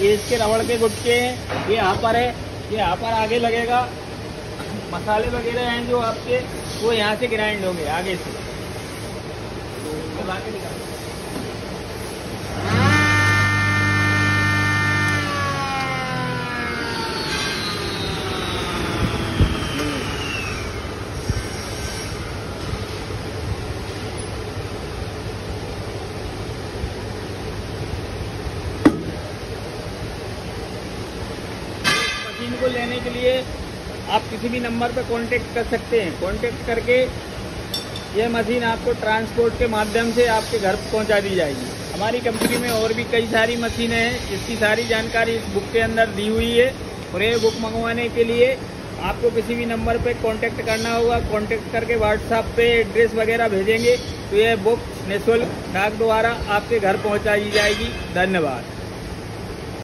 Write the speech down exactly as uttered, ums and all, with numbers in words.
ये इसके रबड़ के गुटके हैं, ये यहाँ पर है, ये यहाँ पर आगे लगेगा। मसाले वगैरह हैं जो आपके, वो यहाँ से ग्राइंड होंगे आगे से। तो बाकी इनको लेने के लिए आप किसी भी नंबर पर कांटेक्ट कर सकते हैं। कांटेक्ट करके यह मशीन आपको ट्रांसपोर्ट के माध्यम से आपके घर पहुंचा दी जाएगी। हमारी कंपनी में और भी कई सारी मशीनें हैं, इसकी सारी जानकारी इस बुक के अंदर दी हुई है। और ये बुक मंगवाने के लिए आपको किसी भी नंबर पर कांटेक्ट करना होगा। कांटेक्ट करके व्हाट्सएप पे एड्रेस वगैरह भेजेंगे तो यह बुक निःशुल्क डाक द्वारा आपके घर पहुँचाई जाएगी। धन्यवाद।